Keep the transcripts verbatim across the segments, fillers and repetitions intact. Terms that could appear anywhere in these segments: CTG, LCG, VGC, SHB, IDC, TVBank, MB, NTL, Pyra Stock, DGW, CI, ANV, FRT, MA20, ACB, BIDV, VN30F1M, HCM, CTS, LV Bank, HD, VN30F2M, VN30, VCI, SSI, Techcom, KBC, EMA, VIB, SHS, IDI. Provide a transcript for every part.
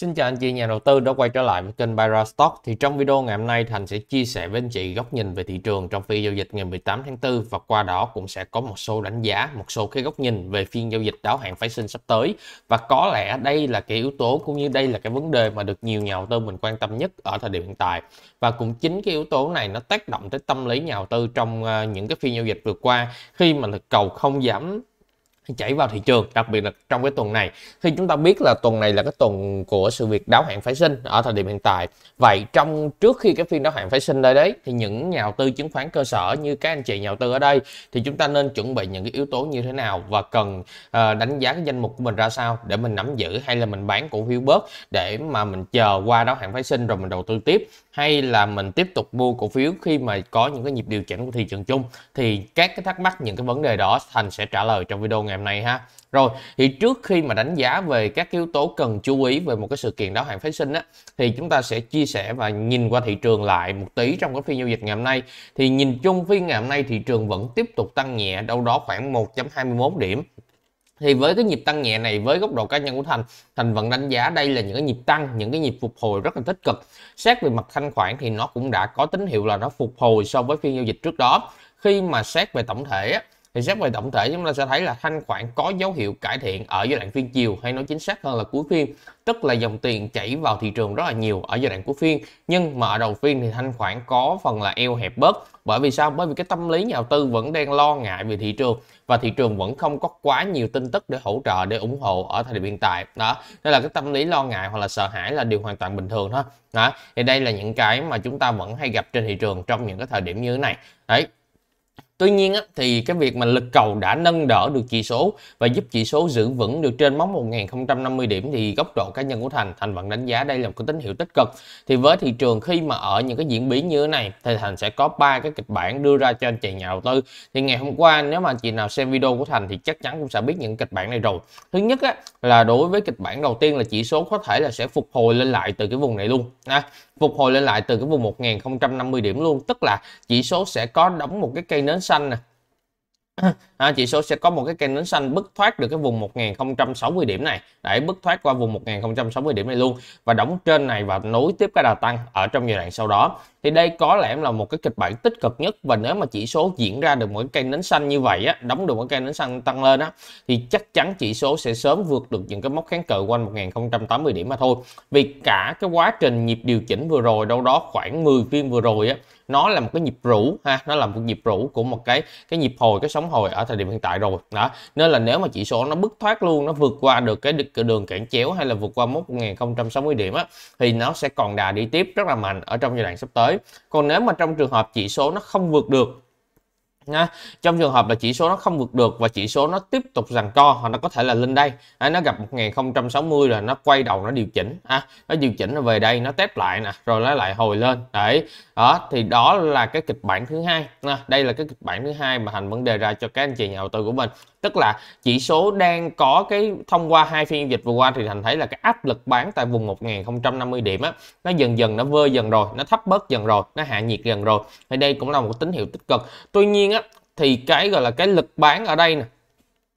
Xin chào anh chị nhà đầu tư đã quay trở lại với kênh Pyra Stock. Thì trong video ngày hôm nay Thành sẽ chia sẻ với anh chị góc nhìn về thị trường trong phiên giao dịch ngày mười tám tháng tư, và qua đó cũng sẽ có một số đánh giá, một số cái góc nhìn về phiên giao dịch đáo hạn phái sinh sắp tới. Và có lẽ đây là cái yếu tố cũng như đây là cái vấn đề mà được nhiều nhà đầu tư mình quan tâm nhất ở thời điểm hiện tại. Và cũng chính cái yếu tố này nó tác động tới tâm lý nhà đầu tư trong những cái phiên giao dịch vừa qua, khi mà lực cầu không giảm chảy vào thị trường, đặc biệt là trong cái tuần này. Khi chúng ta biết là tuần này là cái tuần của sự việc đáo hạn phái sinh ở thời điểm hiện tại. Vậy trong trước khi cái phiên đáo hạn phái sinh đây đấy, thì những nhà đầu tư chứng khoán cơ sở như các anh chị nhà đầu tư ở đây, thì chúng ta nên chuẩn bị những cái yếu tố như thế nào và cần uh, đánh giá cái danh mục của mình ra sao để mình nắm giữ, hay là mình bán cổ phiếu bớt để mà mình chờ qua đáo hạn phái sinh rồi mình đầu tư tiếp, hay là mình tiếp tục mua cổ phiếu khi mà có những cái nhịp điều chỉnh của thị trường chung. Thì các cái thắc mắc, những cái vấn đề đó Thành sẽ trả lời trong video ngày hôm nay ha. Rồi thì trước khi mà đánh giá về các yếu tố cần chú ý về một cái sự kiện đáo hạn phái sinh á, thì chúng ta sẽ chia sẻ và nhìn qua thị trường lại một tí trong cái phiên giao dịch ngày hôm nay. Thì nhìn chung phiên ngày hôm nay thị trường vẫn tiếp tục tăng nhẹ đâu đó khoảng một phẩy hai mốt điểm. Thì với cái nhịp tăng nhẹ này, với góc độ cá nhân của Thành, Thành vẫn đánh giá đây là những cái nhịp tăng, những cái nhịp phục hồi rất là tích cực. Xét về mặt thanh khoản thì nó cũng đã có tín hiệu là nó phục hồi so với phiên giao dịch trước đó. Khi mà xét về tổng thể á, thì xét về tổng thể chúng ta sẽ thấy là thanh khoản có dấu hiệu cải thiện ở giai đoạn phiên chiều, hay nói chính xác hơn là cuối phiên, tức là dòng tiền chảy vào thị trường rất là nhiều ở giai đoạn cuối phiên. Nhưng mà ở đầu phiên thì thanh khoản có phần là eo hẹp bớt. Bởi vì sao? Bởi vì cái tâm lý nhà đầu tư vẫn đang lo ngại về thị trường, và thị trường vẫn không có quá nhiều tin tức để hỗ trợ, để ủng hộ ở thời điểm hiện tại đó. Đây là cái tâm lý lo ngại hoặc là sợ hãi là điều hoàn toàn bình thường thôi đó. Thì đây là những cái mà chúng ta vẫn hay gặp trên thị trường trong những cái thời điểm như thế này đấy. Tuy nhiên thì cái việc mà lực cầu đã nâng đỡ được chỉ số và giúp chỉ số giữ vững được trên mốc một nghìn không trăm năm mươi điểm, thì góc độ cá nhân của Thành, Thành vẫn đánh giá đây là một cái tín hiệu tích cực. Thì với thị trường khi mà ở những cái diễn biến như thế này thì Thành sẽ có ba cái kịch bản đưa ra cho anh chị nhà đầu tư. Thì ngày hôm qua nếu mà anh chị nào xem video của Thành thì chắc chắn cũng sẽ biết những kịch bản này rồi. Thứ nhất là đối với kịch bản đầu tiên là chỉ số có thể là sẽ phục hồi lên lại từ cái vùng này luôn. Phục hồi lên lại từ cái vùng một nghìn không trăm năm mươi điểm luôn, tức là chỉ số sẽ có đóng một cái cây nến xanh nè. À, chỉ số sẽ có một cái cây nến xanh bứt thoát được cái vùng một nghìn không trăm sáu mươi điểm này, để bứt thoát qua vùng một nghìn không trăm sáu mươi điểm này luôn, và đóng trên này và nối tiếp cái đà tăng ở trong giai đoạn sau đó. Thì đây có lẽ là một cái kịch bản tích cực nhất, và nếu mà chỉ số diễn ra được một cái cây nến xanh như vậy á, đóng được một cây nến xanh tăng lên á, thì chắc chắn chỉ số sẽ sớm vượt được những cái mốc kháng cự quanh một nghìn không trăm tám mươi điểm mà thôi. Vì cả cái quá trình nhịp điều chỉnh vừa rồi đâu đó khoảng mười phiên vừa rồi á, nó là một cái nhịp rũ ha, nó là một nhịp rũ của một cái cái nhịp hồi, cái sóng hồi ở thời điểm hiện tại rồi đó. Nên là nếu mà chỉ số nó bứt thoát luôn, nó vượt qua được cái đường cản chéo hay là vượt qua mốc một nghìn không trăm sáu mươi điểm á, thì nó sẽ còn đà đi tiếp rất là mạnh ở trong giai đoạn sắp tới. Còn nếu mà trong trường hợp chỉ số nó không vượt được, nha, trong trường hợp là chỉ số nó không vượt được và chỉ số nó tiếp tục giằng co, hoặc nó có thể là lên đây, à, nó gặp một nghìn không trăm sáu mươi rồi nó quay đầu nó điều chỉnh, à, nó điều chỉnh nó về đây, nó test lại nè, rồi nó lại hồi lên đấy. Đó thì đó là cái kịch bản thứ hai. À, đây là cái kịch bản thứ hai mà Thành vấn đề ra cho các anh chị nhà đầu tư của mình, tức là chỉ số đang có cái thông qua hai phiên giao dịch vừa qua thì Thành thấy là cái áp lực bán tại vùng một nghìn không trăm năm mươi điểm á, nó dần dần nó vơi dần rồi, nó thấp bớt dần rồi, nó hạ nhiệt dần rồi. Thì đây cũng là một tín hiệu tích cực. Tuy nhiên á, thì cái gọi là cái lực bán ở đây nè,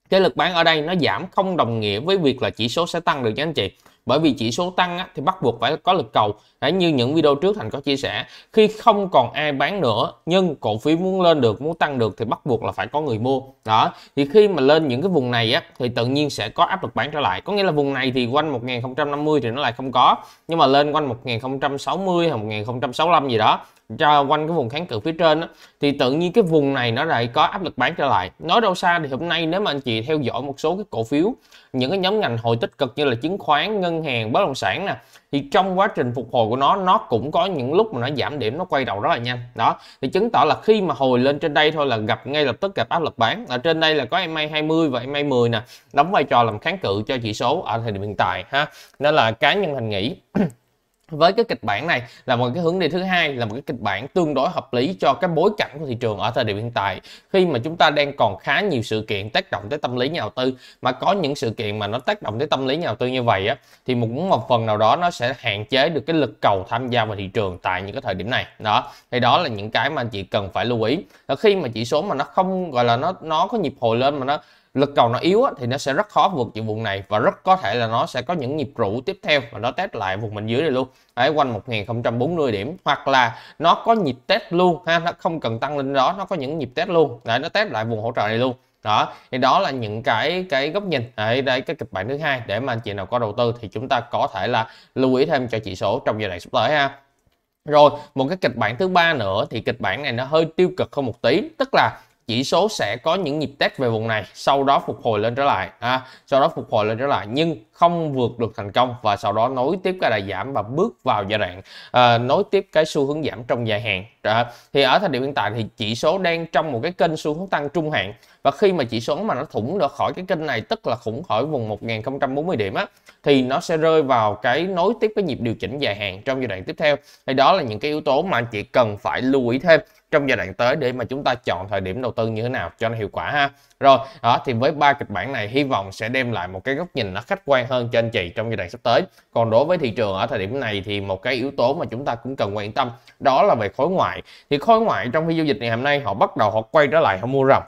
cái lực bán ở đây nó giảm không đồng nghĩa với việc là chỉ số sẽ tăng được nha anh chị. Bởi vì chỉ số tăng á, thì bắt buộc phải có lực cầu. Đấy, như những video trước Thành có chia sẻ, khi không còn ai bán nữa nhưng cổ phiếu muốn lên được, muốn tăng được thì bắt buộc là phải có người mua. Đó, thì khi mà lên những cái vùng này á, thì tự nhiên sẽ có áp lực bán trở lại. Có nghĩa là vùng này thì quanh một nghìn không trăm năm mươi thì nó lại không có, nhưng mà lên quanh một nghìn không trăm sáu mươi hay một nghìn không trăm sáu mươi lăm gì đó, ra quanh cái vùng kháng cự phía trên đó, thì tự nhiên cái vùng này nó lại có áp lực bán trở lại. Nói đâu xa thì hôm nay nếu mà anh chị theo dõi một số cái cổ phiếu, những cái nhóm ngành hồi tích cực như là chứng khoán, ngân hàng, bất động sản nè, thì trong quá trình phục hồi của nó, nó cũng có những lúc mà nó giảm điểm, nó quay đầu rất là nhanh. Đó, thì chứng tỏ là khi mà hồi lên trên đây thôi là gặp ngay lập tức gặp áp lực bán. Ở trên đây là có E M A hai mươi và E M A mười nè, đóng vai trò làm kháng cự cho chỉ số ở thời điểm hiện tại ha. Nên là cá nhân Thành nghĩ với cái kịch bản này là một cái hướng đi thứ hai, là một cái kịch bản tương đối hợp lý cho cái bối cảnh của thị trường ở thời điểm hiện tại, khi mà chúng ta đang còn khá nhiều sự kiện tác động tới tâm lý nhà đầu tư. Mà có những sự kiện mà nó tác động tới tâm lý nhà đầu tư như vậy á, thì một một phần nào đó nó sẽ hạn chế được cái lực cầu tham gia vào thị trường tại những cái thời điểm này. Đó, thì đó là những cái mà anh chị cần phải lưu ý. Là khi mà chỉ số mà nó không gọi là nó nó có nhịp hồi lên mà nó lực cầu nó yếu á, thì nó sẽ rất khó vượt chịu vùng này và rất có thể là nó sẽ có những nhịp rũ tiếp theo và nó test lại vùng bên dưới này luôn. Đấy, quanh một nghìn không trăm bốn mươi điểm, hoặc là nó có nhịp test luôn ha, nó không cần tăng lên đó, nó có những nhịp test luôn. Đấy, nó test lại vùng hỗ trợ này luôn. Đó, thì đó là những cái cái góc nhìn ở đây, cái kịch bản thứ hai để mà anh chị nào có đầu tư thì chúng ta có thể là lưu ý thêm cho chỉ số trong giai đoạn sắp tới ha. Rồi, một cái kịch bản thứ ba nữa thì kịch bản này nó hơi tiêu cực hơn một tí, tức là chỉ số sẽ có những nhịp test về vùng này, sau đó phục hồi lên trở lại, à, sau đó phục hồi lên trở lại nhưng không vượt được thành công, và sau đó nối tiếp cái đà giảm và bước vào giai đoạn à, nối tiếp cái xu hướng giảm trong dài hạn. À, thì ở thời điểm hiện tại thì chỉ số đang trong một cái kênh xu hướng tăng trung hạn, và khi mà chỉ số mà nó thủng được khỏi cái kênh này, tức là thủng khỏi vùng một nghìn không trăm bốn mươi điểm á, thì nó sẽ rơi vào cái nối tiếp cái nhịp điều chỉnh dài hạn trong giai đoạn tiếp theo. Thì đó là những cái yếu tố mà anh chị cần phải lưu ý thêm trong giai đoạn tới để mà chúng ta chọn thời điểm đầu tư như thế nào cho nó hiệu quả ha. Rồi, đó thì với ba kịch bản này hy vọng sẽ đem lại một cái góc nhìn nó khách quan hơn cho anh chị trong giai đoạn sắp tới. Còn đối với thị trường ở thời điểm này thì một cái yếu tố mà chúng ta cũng cần quan tâm đó là về khối ngoại. Thì khối ngoại trong phiên giao dịch ngày hôm nay họ bắt đầu họ quay trở lại, họ mua ròng.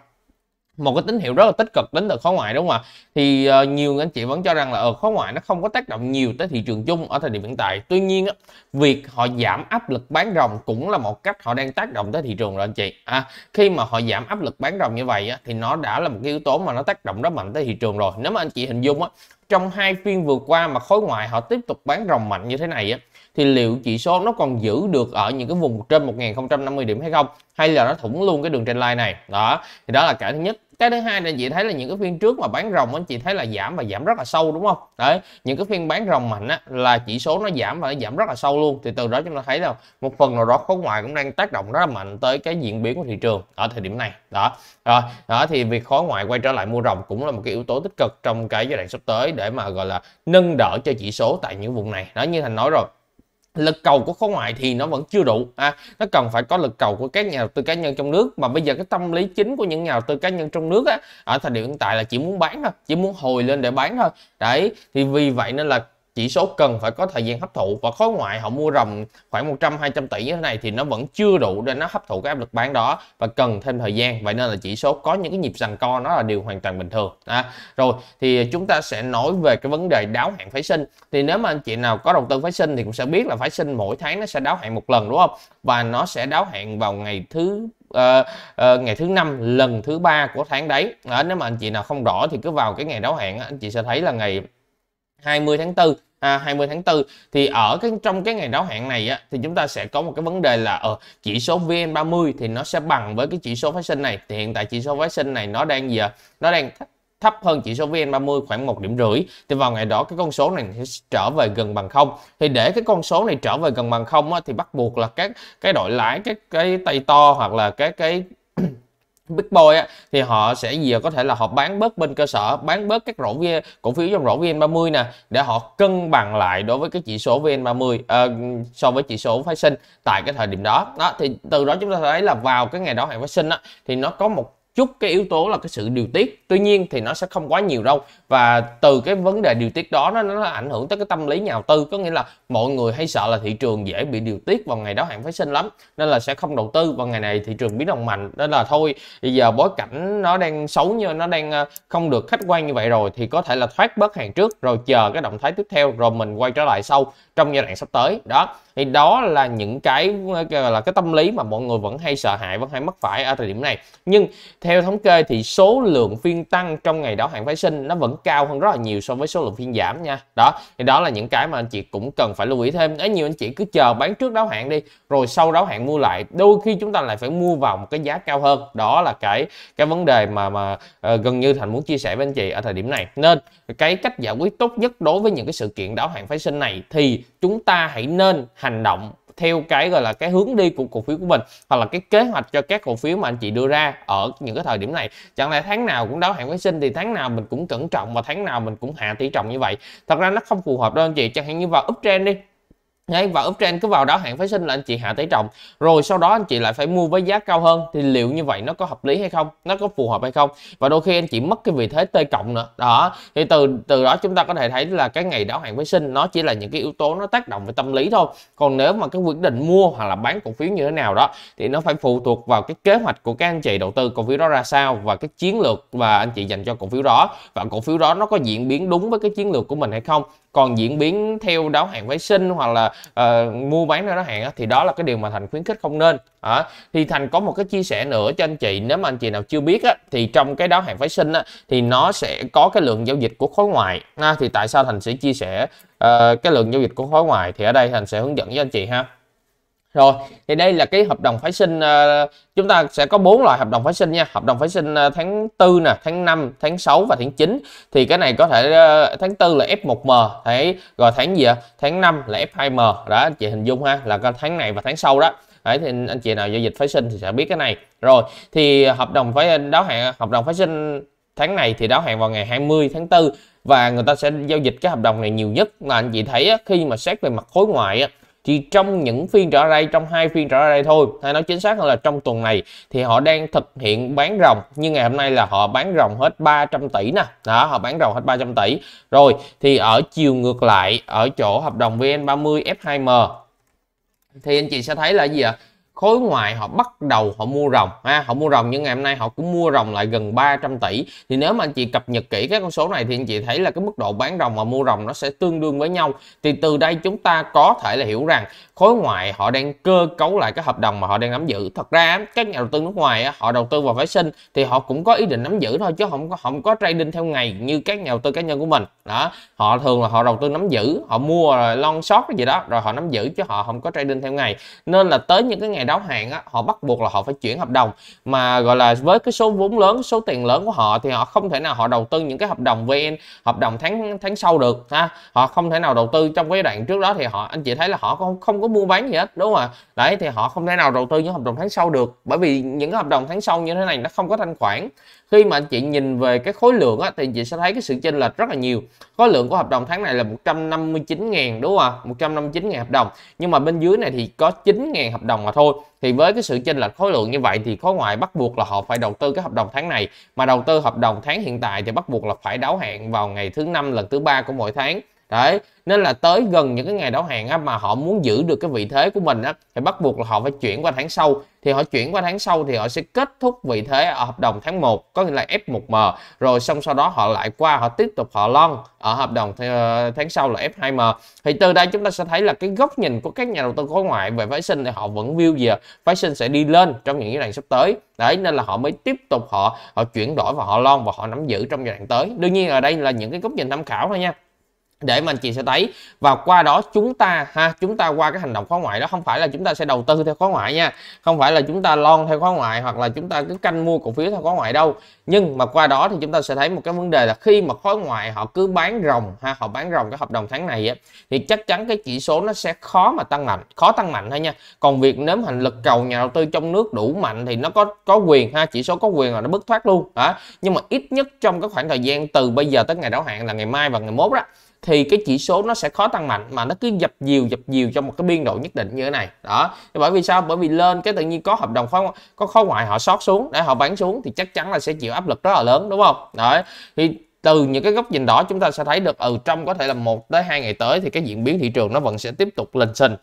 Một cái tín hiệu rất là tích cực đến từ khối ngoại, đúng không ạ? Thì uh, nhiều anh chị vẫn cho rằng là ở uh, khối ngoại nó không có tác động nhiều tới thị trường chung ở thời điểm hiện tại. Tuy nhiên á, việc họ giảm áp lực bán ròng cũng là một cách họ đang tác động tới thị trường rồi anh chị. À, khi mà họ giảm áp lực bán ròng như vậy á, thì nó đã là một cái yếu tố mà nó tác động rất mạnh tới thị trường rồi. Nếu mà anh chị hình dung á, trong hai phiên vừa qua mà khối ngoại họ tiếp tục bán ròng mạnh như thế này á, thì liệu chỉ số nó còn giữ được ở những cái vùng trên một nghìn không trăm năm mươi điểm hay không? Hay là nó thủng luôn cái đường trend line này? Đó, thì đó là cái thứ nhất. Cái thứ hai là anh chị thấy là những cái phiên trước mà bán ròng anh chị thấy là giảm và giảm rất là sâu, đúng không? Đấy, những cái phiên bán ròng mạnh á, là chỉ số nó giảm và nó giảm rất là sâu luôn. Thì từ đó chúng ta thấy là một phần nào đó khối ngoại cũng đang tác động rất là mạnh tới cái diễn biến của thị trường ở thời điểm này. Đó, rồi, đó thì việc khối ngoại quay trở lại mua ròng cũng là một cái yếu tố tích cực trong cái giai đoạn sắp tới để mà gọi là nâng đỡ cho chỉ số tại những vùng này. Đó, như Thành nói rồi, lực cầu của khối ngoại thì nó vẫn chưa đủ, à, nó cần phải có lực cầu của các nhà đầu tư cá nhân trong nước. Mà bây giờ cái tâm lý chính của những nhà đầu tư cá nhân trong nước á, ở thời điểm hiện tại là chỉ muốn bán thôi, chỉ muốn hồi lên để bán thôi. Đấy, thì vì vậy nên là chỉ số cần phải có thời gian hấp thụ, và khối ngoại họ mua ròng khoảng một trăm hai trăm tỷ như thế này thì nó vẫn chưa đủ để nó hấp thụ cái áp lực bán đó và cần thêm thời gian. Vậy nên là chỉ số có những cái nhịp giằng co nó là điều hoàn toàn bình thường. À, rồi thì chúng ta sẽ nói về cái vấn đề đáo hạn phái sinh. Thì nếu mà anh chị nào có đầu tư phái sinh thì cũng sẽ biết là phái sinh mỗi tháng nó sẽ đáo hạn một lần, đúng không? Và nó sẽ đáo hạn vào ngày thứ Uh, uh, ngày thứ năm lần thứ ba của tháng đấy. À, nếu mà anh chị nào không rõ thì cứ vào cái ngày đáo hạn, anh chị sẽ thấy là ngày hai mươi tháng tư. À, hai mươi tháng tư thì ở cái trong cái ngày đáo hạn này á, thì chúng ta sẽ có một cái vấn đề là ở uh, chỉ số V N ba mươi thì nó sẽ bằng với cái chỉ số phái sinh này. Thì hiện tại chỉ số phái sinh này nó đang gì ạ? Nó đang thấp hơn chỉ số V N ba mươi khoảng một điểm rưỡi. Thì vào ngày đó cái con số này sẽ trở về gần bằng không. Thì để cái con số này trở về gần bằng không á, thì bắt buộc là các cái đội lái, các cái tay to hoặc là các cái big boy á, thì họ sẽ gì có thể là họ bán bớt bên cơ sở, bán bớt các rổ cổ phiếu trong rổ V N ba mươi nè, để họ cân bằng lại đối với cái chỉ số V N ba mươi à, so với chỉ số phái sinh tại cái thời điểm đó. Đó thì từ đó chúng ta thấy là vào cái ngày đáo hạn phái sinh á, thì nó có một chút cái yếu tố là cái sự điều tiết. Tuy nhiên thì nó sẽ không quá nhiều đâu, và từ cái vấn đề điều tiết đó nó, nó ảnh hưởng tới cái tâm lý nhà đầu tư. Có nghĩa là mọi người hay sợ là thị trường dễ bị điều tiết vào ngày đáo hạn phái sinh lắm, nên là sẽ không đầu tư vào ngày này, thị trường biến động mạnh nên là thôi bây giờ bối cảnh nó đang xấu, như nó đang không được khách quan như vậy rồi thì có thể là thoát bớt hàng trước rồi chờ cái động thái tiếp theo rồi mình quay trở lại sau trong giai đoạn sắp tới. Đó thì đó là những cái là cái tâm lý mà mọi người vẫn hay sợ hãi, vẫn hay mắc phải ở thời điểm này. Nhưng theo thống kê thì số lượng phiên tăng trong ngày đáo hạn phái sinh nó vẫn cao hơn rất là nhiều so với số lượng phiên giảm nha. Đó thì đó là những cái mà anh chị cũng cần phải lưu ý thêm. Đấy, nhiều anh chị cứ chờ bán trước đáo hạn đi rồi sau đáo hạn mua lại, đôi khi chúng ta lại phải mua vào một cái giá cao hơn. Đó là cái cái vấn đề mà mà uh, gần như Thành muốn chia sẻ với anh chị ở thời điểm này. Nên cái cách giải quyết tốt nhất đối với những cái sự kiện đáo hạn phái sinh này thì chúng ta hãy nên hành động theo cái gọi là cái hướng đi của cổ phiếu của mình, hoặc là cái kế hoạch cho các cổ phiếu mà anh chị đưa ra ở những cái thời điểm này. Chẳng lẽ tháng nào cũng đáo hạn phái sinh thì tháng nào mình cũng cẩn trọng và tháng nào mình cũng hạ tỷ trọng như vậy? Thật ra nó không phù hợp đâu anh chị. Chẳng hạn như vào uptrend đi, Ngay và uptrend cứ vào đó hạn phái sinh là anh chị hạ tẩy trồng, rồi sau đó anh chị lại phải mua với giá cao hơn, thì liệu như vậy nó có hợp lý hay không, nó có phù hợp hay không, và đôi khi anh chị mất cái vị thế T cộng nữa đó. Thì từ từ đó chúng ta có thể thấy là cái ngày đáo hạn phái sinh nó chỉ là những cái yếu tố nó tác động về tâm lý thôi, còn nếu mà cái quyết định mua hoặc là bán cổ phiếu như thế nào đó thì nó phải phụ thuộc vào cái kế hoạch của các anh chị đầu tư cổ phiếu đó ra sao, và cái chiến lược và anh chị dành cho cổ phiếu đó, và cổ phiếu đó nó có diễn biến đúng với cái chiến lược của mình hay không. Còn diễn biến theo đáo hạn phái sinh hoặc là uh, mua bán theo đáo hạn á, thì đó là cái điều mà Thành khuyến khích không nên. À, thì Thành có một cái chia sẻ nữa cho anh chị, nếu mà anh chị nào chưa biết á, thì trong cái đáo hạn phái sinh á, thì nó sẽ có cái lượng giao dịch của khối ngoại. À, thì tại sao Thành sẽ chia sẻ uh, cái lượng giao dịch của khối ngoại, thì ở đây Thành sẽ hướng dẫn với anh chị ha. Rồi, thì đây là cái hợp đồng phái sinh, uh, chúng ta sẽ có bốn loại hợp đồng phái sinh nha. Hợp đồng phái sinh tháng tư nè, tháng năm, tháng sáu và tháng chín. Thì cái này có thể uh, tháng tư là F một M, thấy rồi tháng gì ạ? Tháng năm là F hai M. Đó anh chị hình dung ha, là tháng này và tháng sau đó. Đấy, thì anh chị nào giao dịch phái sinh thì sẽ biết cái này. Rồi, thì hợp đồng phái đáo hạn hợp đồng phái sinh tháng này thì đáo hạn vào ngày hai mươi tháng tư, và người ta sẽ giao dịch cái hợp đồng này nhiều nhất. Mà anh chị thấy á, khi mà xét về mặt khối ngoại á, thì trong những phiên trở đây, trong hai phiên trở đây thôi, hay nói chính xác hơn là trong tuần này, thì họ đang thực hiện bán ròng. Nhưng ngày hôm nay là họ bán ròng hết ba trăm tỷ nè. Đó, họ bán ròng hết ba trăm tỷ. Rồi, thì ở chiều ngược lại, ở chỗ hợp đồng V N ba mươi F hai M, thì anh chị sẽ thấy là gì ạ? Khối ngoại họ bắt đầu họ mua ròng ha, họ mua ròng, nhưng ngày hôm nay họ cũng mua ròng lại gần ba trăm tỷ. Thì nếu mà anh chị cập nhật kỹ các con số này thì anh chị thấy là cái mức độ bán ròng và mua ròng nó sẽ tương đương với nhau. Thì từ đây chúng ta có thể là hiểu rằng khối ngoại họ đang cơ cấu lại cái hợp đồng mà họ đang nắm giữ. Thật ra các nhà đầu tư nước ngoài họ đầu tư vào phái sinh thì họ cũng có ý định nắm giữ thôi, chứ không có không có trading theo ngày như các nhà đầu tư cá nhân của mình. Đó, họ thường là họ đầu tư nắm giữ, họ mua rồi long short cái gì đó rồi họ nắm giữ, chứ họ không có trading theo ngày. Nên là tới những cái ngày đáo hạn á, họ bắt buộc là họ phải chuyển hợp đồng, mà gọi là với cái số vốn lớn, số tiền lớn của họ thì họ không thể nào họ đầu tư những cái hợp đồng vê en, hợp đồng tháng tháng sau được ha. Họ không thể nào đầu tư trong cái đoạn trước đó, thì họ anh chị thấy là họ không không có mua bán gì hết, đúng không ạ? Đấy, thì họ không thể nào đầu tư những hợp đồng tháng sau được, bởi vì những cái hợp đồng tháng sau như thế này nó không có thanh khoản. Khi mà anh chị nhìn về cái khối lượng á, thì anh chị sẽ thấy cái sự chênh lệch rất là nhiều. Khối lượng của hợp đồng tháng này là một trăm năm mươi chín nghìn, đúng không ạ? một trăm năm mươi chín nghìn hợp đồng, nhưng mà bên dưới này thì có chín nghìn hợp đồng mà thôi. Thì với cái sự chênh lệch khối lượng như vậy thì khối ngoại bắt buộc là họ phải đầu tư cái hợp đồng tháng này, mà đầu tư hợp đồng tháng hiện tại thì bắt buộc là phải đáo hạn vào ngày thứ năm, lần thứ ba của mỗi tháng. Đấy, nên là tới gần những cái ngày đáo hạn á, mà họ muốn giữ được cái vị thế của mình á, thì bắt buộc là họ phải chuyển qua tháng sau. Thì họ chuyển qua tháng sau thì họ sẽ kết thúc vị thế ở hợp đồng tháng một, có nghĩa là F một M, rồi xong sau đó họ lại qua họ tiếp tục họ lon ở hợp đồng tháng sau là F hai M. Thì từ đây chúng ta sẽ thấy là cái góc nhìn của các nhà đầu tư khối ngoại về phái sinh thì họ vẫn view gì, phái sinh sẽ đi lên trong những giai đoạn sắp tới. Đấy, nên là họ mới tiếp tục họ họ chuyển đổi và họ lon và họ nắm giữ trong giai đoạn tới. Đương nhiên ở đây là những cái góc nhìn tham khảo thôi nha, để mà anh chị sẽ thấy. Và qua đó chúng ta ha, chúng ta qua cái hành động khóa ngoại đó, không phải là chúng ta sẽ đầu tư theo khóa ngoại nha, không phải là chúng ta lon theo khóa ngoại hoặc là chúng ta cứ canh mua cổ phiếu theo khóa ngoại đâu. Nhưng mà qua đó thì chúng ta sẽ thấy một cái vấn đề là khi mà khóa ngoại họ cứ bán ròng ha, họ bán ròng cái hợp đồng tháng này á, thì chắc chắn cái chỉ số nó sẽ khó mà tăng mạnh, khó tăng mạnh thôi nha. Còn việc nếm hành lực cầu nhà đầu tư trong nước đủ mạnh thì nó có có quyền ha, chỉ số có quyền là nó bứt thoát luôn đó. Nhưng mà ít nhất trong cái khoảng thời gian từ bây giờ tới ngày đáo hạn là ngày mai và ngày mốt đó, thì cái chỉ số nó sẽ khó tăng mạnh, mà nó cứ dập dìu dập dìu trong một cái biên độ nhất định như thế này đó. Bởi vì sao? Bởi vì lên cái tự nhiên có hợp đồng khóa ngoại, có khóa ngoại họ sót xuống để họ bán xuống, thì chắc chắn là sẽ chịu áp lực rất là lớn, đúng không? Đấy, thì từ những cái góc nhìn đó chúng ta sẽ thấy được ừ, trong có thể là một tới hai ngày tới thì cái diễn biến thị trường nó vẫn sẽ tiếp tục lên sình,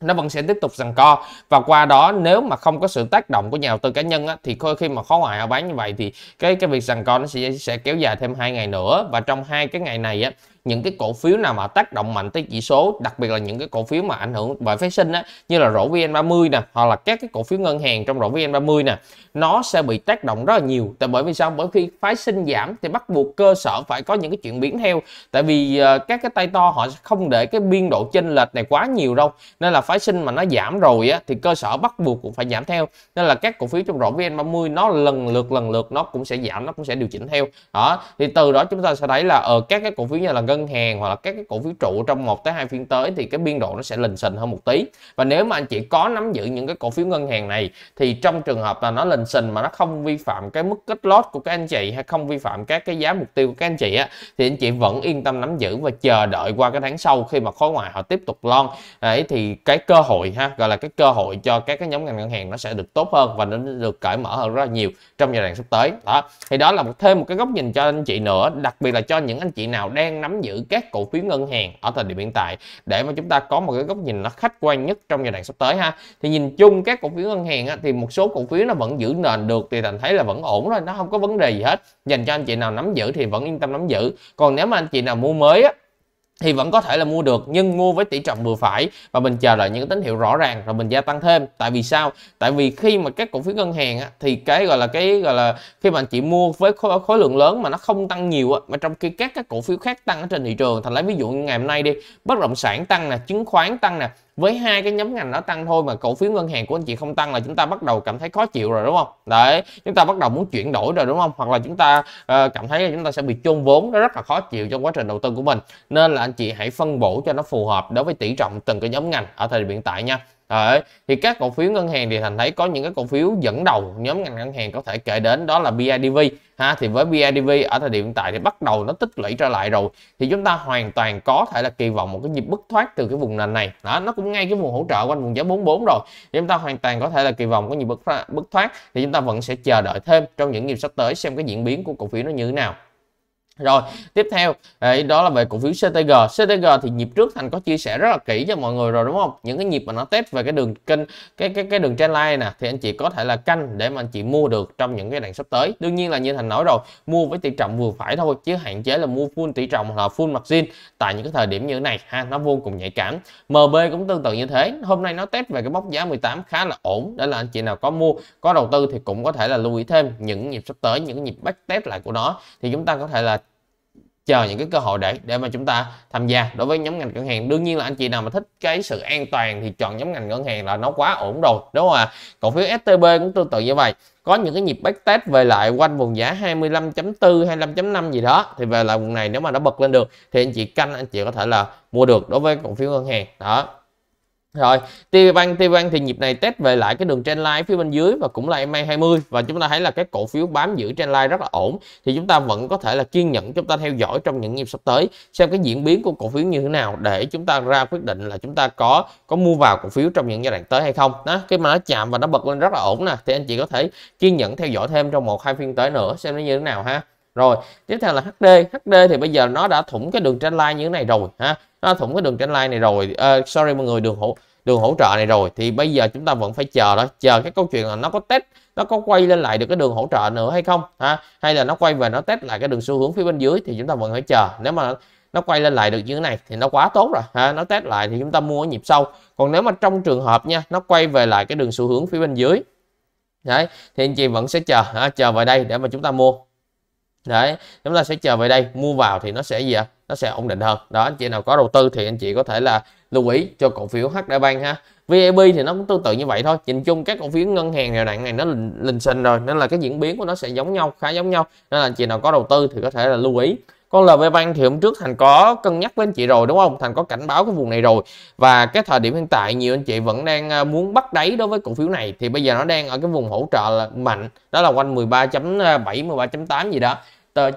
nó vẫn sẽ tiếp tục giằng co. Và qua đó nếu mà không có sự tác động của nhà đầu tư cá nhân á, thì khi mà khóa ngoại họ bán như vậy thì cái cái việc giằng co nó sẽ sẽ kéo dài thêm hai ngày nữa. Và trong hai cái ngày này á, những cái cổ phiếu nào mà tác động mạnh tới chỉ số, đặc biệt là những cái cổ phiếu mà ảnh hưởng bởi phái sinh á, như là rổ V N ba mươi nè, hoặc là các cái cổ phiếu ngân hàng trong rổ V N ba mươi nè, nó sẽ bị tác động rất là nhiều. Tại bởi vì sao? Bởi khi phái sinh giảm thì bắt buộc cơ sở phải có những cái chuyển biến theo. Tại vì uh, các cái tay to họ không để cái biên độ chênh lệch này quá nhiều đâu. Nên là phái sinh mà nó giảm rồi á, thì cơ sở bắt buộc cũng phải giảm theo. Nên là các cổ phiếu trong rổ V N ba mươi nó lần lượt lần lượt nó cũng sẽ giảm, nó cũng sẽ điều chỉnh theo. Đó, thì từ đó chúng ta sẽ thấy là ở uh, các cái cổ phiếu như là ngân hàng hoặc là các cái cổ phiếu trụ trong một tới hai phiên tới thì cái biên độ nó sẽ lình xình hơn một tí. Và nếu mà anh chị có nắm giữ những cái cổ phiếu ngân hàng này thì trong trường hợp là nó lình xình mà nó không vi phạm cái mức kết lót của các anh chị hay không vi phạm các cái giá mục tiêu của các anh chị á, thì anh chị vẫn yên tâm nắm giữ và chờ đợi qua cái tháng sau khi mà khối ngoại họ tiếp tục lon đấy, thì cái cơ hội ha, gọi là cái cơ hội cho các cái nhóm ngành ngân hàng nó sẽ được tốt hơn và nó được cởi mở hơn rất là nhiều trong giai đoạn sắp tới đó. Thì đó là một thêm một cái góc nhìn cho anh chị nữa, đặc biệt là cho những anh chị nào đang nắm giữ các cổ phiếu ngân hàng ở thời điểm hiện tại, để mà chúng ta có một cái góc nhìn nó khách quan nhất trong giai đoạn sắp tới ha. Thì nhìn chung các cổ phiếu ngân hàng á, thì một số cổ phiếu nó vẫn giữ nền được thì Thành thấy là vẫn ổn rồi, nó không có vấn đề gì hết. Dành cho anh chị nào nắm giữ thì vẫn yên tâm nắm giữ. Còn nếu mà anh chị nào mua mới á thì vẫn có thể là mua được, nhưng mua với tỷ trọng vừa phải và mình chờ đợi những tín hiệu rõ ràng rồi mình gia tăng thêm. Tại vì sao? Tại vì khi mà các cổ phiếu ngân hàng á, thì cái gọi là cái gọi là khi mà anh chị mua với khối, khối lượng lớn mà nó không tăng nhiều á, mà trong khi các các cổ phiếu khác tăng ở trên thị trường, Thành lấy ví dụ như ngày hôm nay đi, bất động sản tăng nè, chứng khoán tăng nè, với hai cái nhóm ngành nó tăng thôi mà cổ phiếu ngân hàng của anh chị không tăng là chúng ta bắt đầu cảm thấy khó chịu rồi đúng không? Đấy, chúng ta bắt đầu muốn chuyển đổi rồi đúng không? Hoặc là chúng ta uh, cảm thấy là chúng ta sẽ bị chôn vốn, nó rất là khó chịu trong quá trình đầu tư của mình. Nên là anh chị hãy phân bổ cho nó phù hợp đối với tỷ trọng từng cái nhóm ngành ở thời điểm hiện tại nha. Đấy, thì các cổ phiếu ngân hàng thì Thành thấy có những cái cổ phiếu dẫn đầu nhóm ngành ngân hàng có thể kể đến đó là bê i đê vê ha. Thì với bê i đê vê ở thời điểm hiện tại thì bắt đầu nó tích lũy trở lại rồi, thì chúng ta hoàn toàn có thể là kỳ vọng một cái nhịp bứt thoát từ cái vùng nền này đó, nó cũng ngay cái vùng hỗ trợ quanh vùng giá bốn mươi bốn rồi, thì chúng ta hoàn toàn có thể là kỳ vọng có nhịp bứt thoát. Thì chúng ta vẫn sẽ chờ đợi thêm trong những nhịp sắp tới xem cái diễn biến của cổ phiếu nó như thế nào. Rồi tiếp theo đấy, đó là về cổ phiếu xê tê giê. xê tê giê thì nhịp trước Thành có chia sẻ rất là kỹ cho mọi người rồi đúng không? Những cái nhịp mà nó test về cái đường kênh cái cái cái đường trend line nè, thì anh chị có thể là canh để mà anh chị mua được trong những cái đoạn sắp tới. Đương nhiên là như Thành nói rồi, mua với tỷ trọng vừa phải thôi, chứ hạn chế là mua full tỷ trọng hoặc là full margin tại những cái thời điểm như thế này ha, nó vô cùng nhạy cảm. em bê cũng tương tự như thế, hôm nay nó test về cái mốc giá mười tám khá là ổn, đó là anh chị nào có mua có đầu tư thì cũng có thể là lưu ý thêm những nhịp sắp tới, những nhịp back test lại của nó, thì chúng ta có thể là chờ những cái cơ hội để để mà chúng ta tham gia đối với nhóm ngành ngân hàng. Đương nhiên là anh chị nào mà thích cái sự an toàn thì chọn nhóm ngành ngân hàng là nó quá ổn rồi đúng không ạ? Cổ phiếu ét tê bê cũng tương tự như vậy, có những cái nhịp backtest về lại quanh vùng giá hai mươi lăm chấm bốn, hai mươi lăm chấm năm gì đó, thì về lại vùng này nếu mà nó bật lên được thì anh chị canh, anh chị có thể là mua được đối với cổ phiếu ngân hàng đó. Rồi, TVBank, TVBank thì nhịp này test về lại cái đường trendline phía bên dưới và cũng là em a hai mươi, và chúng ta thấy là cái cổ phiếu bám giữ trendline rất là ổn, thì chúng ta vẫn có thể là kiên nhẫn chúng ta theo dõi trong những nhịp sắp tới xem cái diễn biến của cổ phiếu như thế nào để chúng ta ra quyết định là chúng ta có có mua vào cổ phiếu trong những giai đoạn tới hay không. Đó, khi mà nó chạm và nó bật lên rất là ổn nè, thì anh chị có thể kiên nhẫn theo dõi thêm trong một hai phiên tới nữa xem nó như thế nào ha. Rồi, tiếp theo là hát đê, hát đê thì bây giờ nó đã thủng cái đường trendline như thế này rồi ha. Nó thủng cái đường trendline này rồi, uh, sorry mọi người, đường hỗ đường hỗ trợ này rồi, thì bây giờ chúng ta vẫn phải chờ đó, chờ cái câu chuyện là nó có test, nó có quay lên lại được cái đường hỗ trợ nữa hay không ha, hay là nó quay về nó test lại cái đường xu hướng phía bên dưới, thì chúng ta vẫn phải chờ. Nếu mà nó quay lên lại được như thế này thì nó quá tốt rồi ha, nó test lại thì chúng ta mua ở nhịp sau. Còn nếu mà trong trường hợp nha, nó quay về lại cái đường xu hướng phía bên dưới đấy, thì anh chị vẫn sẽ chờ ha, chờ về đây để mà chúng ta mua. Đấy, chúng ta sẽ chờ về đây mua vào thì nó sẽ gì ạ? Nó sẽ ổn định hơn. Đó, anh chị nào có đầu tư thì anh chị có thể là lưu ý cho cổ phiếu hát đê Bank ha. vê i bê thì nó cũng tương tự như vậy thôi. Nhìn chung các cổ phiếu ngân hàng giai đoạn này nó lình xình rồi, nên là cái diễn biến của nó sẽ giống nhau, khá giống nhau. Nên là anh chị nào có đầu tư thì có thể là lưu ý. Con lờ vê Bank thì hôm trước Thành có cân nhắc với anh chị rồi đúng không? Thành có cảnh báo cái vùng này rồi. Và cái thời điểm hiện tại nhiều anh chị vẫn đang muốn bắt đáy đối với cổ phiếu này. Thì bây giờ nó đang ở cái vùng hỗ trợ là mạnh. Đó là quanh mười ba chấm bảy, mười ba chấm tám gì đó,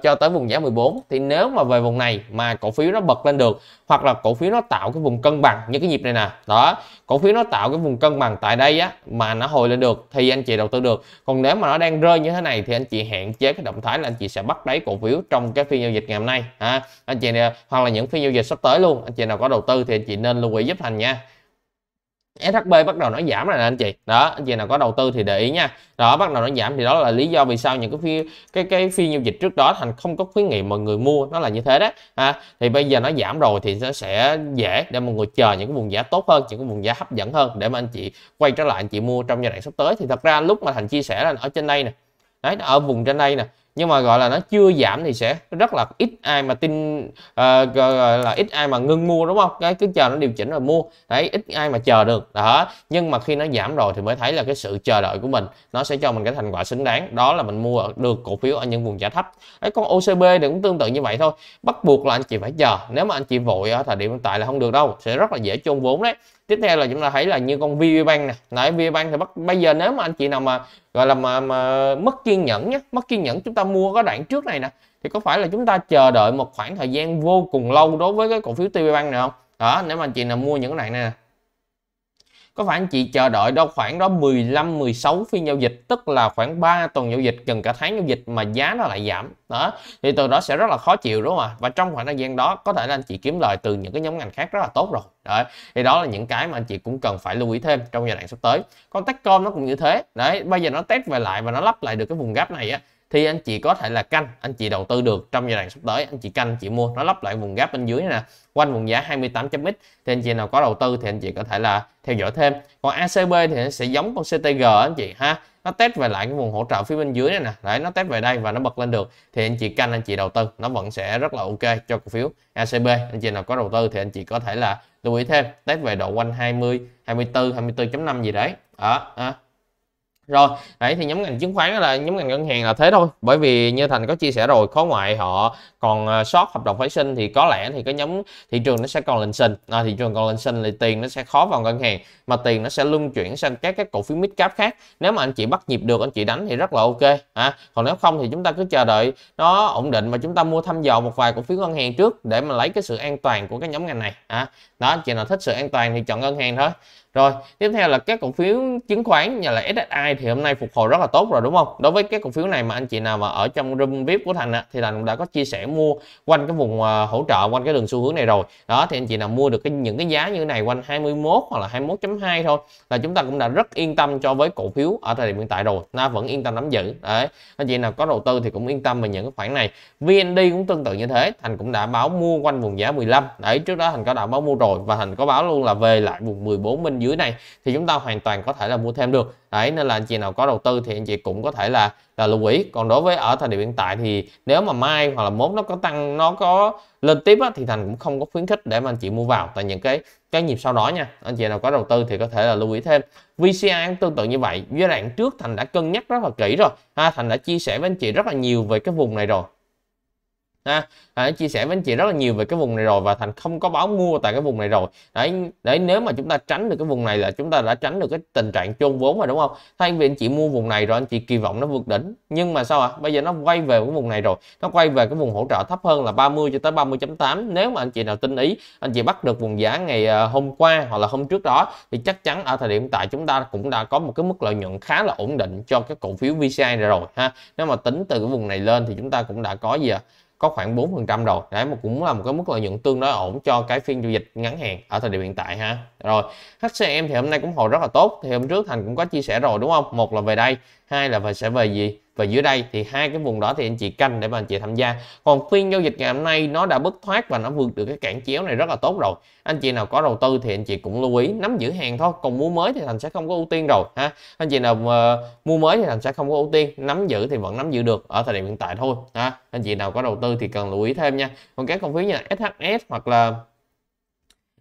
cho tới vùng giá mười bốn. Thì nếu mà về vùng này mà cổ phiếu nó bật lên được, hoặc là cổ phiếu nó tạo cái vùng cân bằng như cái nhịp này nè, đó, cổ phiếu nó tạo cái vùng cân bằng tại đây á mà nó hồi lên được thì anh chị đầu tư được. Còn nếu mà nó đang rơi như thế này thì anh chị hạn chế cái động thái là anh chị sẽ bắt đáy cổ phiếu trong cái phiên giao dịch ngày hôm nay ha. Anh chị này, hoặc là những phiên giao dịch sắp tới luôn, anh chị nào có đầu tư thì anh chị nên lưu ý giúp Thành nha. ét hát bê bắt đầu nó giảm rồi nè anh chị. Đó, anh chị nào có đầu tư thì để ý nha. Đó, bắt đầu nó giảm thì đó là lý do vì sao những cái phiên cái cái phiên giao dịch trước đó Thành không có khuyến nghị mọi người mua, nó là như thế đó. À, thì bây giờ nó giảm rồi thì nó sẽ dễ để mọi người chờ những cái vùng giá tốt hơn, những cái vùng giá hấp dẫn hơn để mà anh chị quay trở lại anh chị mua trong giai đoạn sắp tới. Thì thật ra lúc mà Thành chia sẻ là ở trên đây nè. Đấy, nó ở vùng trên đây nè, nhưng mà gọi là nó chưa giảm thì sẽ rất là ít ai mà tin, uh, gọi là ít ai mà ngưng mua, đúng không? Cái cứ chờ nó điều chỉnh rồi mua, đấy, ít ai mà chờ được đó. Nhưng mà khi nó giảm rồi thì mới thấy là cái sự chờ đợi của mình nó sẽ cho mình cái thành quả xứng đáng, đó là mình mua được cổ phiếu ở những vùng giá thấp. Đấy, con ô xê bê thì cũng tương tự như vậy thôi, bắt buộc là anh chị phải chờ, nếu mà anh chị vội ở thời điểm hiện tại là không được đâu, sẽ rất là dễ chôn vốn đấy. Tiếp theo là chúng ta thấy là như con vê i bê Bank nè, nãy vê i bê Bank thì bắt bây giờ nếu mà anh chị nào mà gọi là mà, mà mất kiên nhẫn nhé, mất kiên nhẫn chúng ta mua cái đoạn trước này nè, thì có phải là chúng ta chờ đợi một khoảng thời gian vô cùng lâu đối với cái cổ phiếu tê vê Bank này không? Đó, nếu mà anh chị nào mua những cái đoạn này nè, có phải anh chị chờ đợi đâu khoảng đó mười lăm mười sáu phiên giao dịch, tức là khoảng ba tuần giao dịch, gần cả tháng giao dịch mà giá nó lại giảm đó, thì từ đó sẽ rất là khó chịu, đúng không ạ? Và trong khoảng thời gian đó có thể là anh chị kiếm lời từ những cái nhóm ngành khác rất là tốt rồi. Đấy, thì đó là những cái mà anh chị cũng cần phải lưu ý thêm trong giai đoạn sắp tới. Con Techcom nó cũng như thế đấy, bây giờ nó test về lại và nó lắp lại được cái vùng gap này á, thì anh chị có thể là canh, anh chị đầu tư được trong giai đoạn sắp tới, anh chị canh, anh chị mua, nó lắp lại vùng gap bên dưới này nè, quanh vùng giá hai mươi tám chấm x, thì anh chị nào có đầu tư thì anh chị có thể là theo dõi thêm. Còn a xê bê thì nó sẽ giống con xê tê giê anh chị ha, nó test về lại cái vùng hỗ trợ phía bên dưới này nè, đấy, nó test về đây và nó bật lên được thì anh chị canh, anh chị đầu tư, nó vẫn sẽ rất là ok cho cổ phiếu a xê bê. Anh chị nào có đầu tư thì anh chị có thể là lưu ý thêm, test về độ quanh hai mươi, hai mươi tư, hai mươi tư chấm năm gì đấy đó, đó. Rồi, đấy thì nhóm ngành chứng khoán là nhóm ngành ngân hàng là thế thôi. Bởi vì như Thành có chia sẻ rồi, khối ngoại họ còn short hợp đồng phái sinh thì có lẽ thì cái nhóm thị trường nó sẽ còn lình xình. À, thị trường còn lình xình thì tiền nó sẽ khó vào ngân hàng, mà tiền nó sẽ luân chuyển sang các cái cổ phiếu mid cap khác. Nếu mà anh chị bắt nhịp được, anh chị đánh thì rất là ok. À, còn nếu không thì chúng ta cứ chờ đợi nó ổn định và chúng ta mua thăm dò một vài cổ phiếu ngân hàng trước để mà lấy cái sự an toàn của cái nhóm ngành này. À, đó, anh chị nào thích sự an toàn thì chọn ngân hàng thôi. Rồi, tiếp theo là các cổ phiếu chứng khoán như là ét ét i thì hôm nay phục hồi rất là tốt rồi, đúng không? Đối với cái cổ phiếu này mà anh chị nào mà ở trong room vi ai pi của Thành á, thì Thành đã có chia sẻ mua quanh cái vùng hỗ trợ, quanh cái đường xu hướng này rồi. Đó, thì anh chị nào mua được cái, những cái giá như thế này quanh hai mươi mốt hoặc là hai mươi mốt chấm hai thôi là chúng ta cũng đã rất yên tâm cho với cổ phiếu ở thời điểm hiện tại rồi. Nó vẫn yên tâm nắm giữ. Đấy, anh chị nào có đầu tư thì cũng yên tâm về những cái khoản này. vê en đê cũng tương tự như thế, Thành cũng đã báo mua quanh vùng giá mười lăm. Đấy, trước đó Thành có đã báo mua rồi và Thành có báo luôn là về lại vùng mười bốn bên dưới này thì chúng ta hoàn toàn có thể là mua thêm được. Đấy, nên là anh chị nào có đầu tư thì anh chị cũng có thể là là lưu ý. Còn đối với ở thời điểm hiện tại thì nếu mà mai hoặc là mốt nó có tăng, nó có lên tiếp á, thì Thành cũng không có khuyến khích để mà anh chị mua vào tại những cái cái nhịp sau đó nha. Anh chị nào có đầu tư thì có thể là lưu ý thêm. vê xê i cũng tương tự như vậy, giai đoạn trước Thành đã cân nhắc rất là kỹ rồi ha, Thành đã chia sẻ với anh chị rất là nhiều về cái vùng này rồi. À, à, chia sẻ với anh chị rất là nhiều về cái vùng này rồi và Thành không có báo mua tại cái vùng này rồi. Đấy, đấy, nếu mà chúng ta tránh được cái vùng này là chúng ta đã tránh được cái tình trạng chôn vốn rồi, đúng không? Thay vì anh chị mua vùng này rồi anh chị kỳ vọng nó vượt đỉnh, nhưng mà sao ạ? À? Bây giờ nó quay về cái vùng này rồi, nó quay về cái vùng hỗ trợ thấp hơn là ba mươi cho tới ba mươi chấm tám. Nếu mà anh chị nào tinh ý, anh chị bắt được vùng giá ngày hôm qua hoặc là hôm trước đó thì chắc chắn ở thời điểm tại chúng ta cũng đã có một cái mức lợi nhuận khá là ổn định cho cái cổ phiếu vê xê i này rồi ha. Nếu mà tính từ cái vùng này lên thì chúng ta cũng đã có gì ạ? À? Có khoảng bốn phần trăm rồi. Đấy, mà cũng là một cái mức lợi nhuận tương đối ổn cho cái phiên giao dịch ngắn hạn ở thời điểm hiện tại ha. Rồi, hát xê em thì hôm nay cũng hồi rất là tốt. Thì hôm trước Thành cũng có chia sẻ rồi, đúng không? Một là về đây, hai là phải sẽ về gì? Và dưới đây thì hai cái vùng đó thì anh chị canh để mà anh chị tham gia. Còn phiên giao dịch ngày hôm nay nó đã bứt thoát và nó vượt được cái cản chéo này rất là tốt rồi. Anh chị nào có đầu tư thì anh chị cũng lưu ý nắm giữ hàng thôi, còn mua mới thì Thành sẽ không có ưu tiên rồi ha. Anh chị nào mà mua mới thì Thành sẽ không có ưu tiên, nắm giữ thì vẫn nắm giữ được ở thời điểm hiện tại thôi ha. Anh chị nào có đầu tư thì cần lưu ý thêm nha. Còn các cổ phiếu như là ét hát ét hoặc là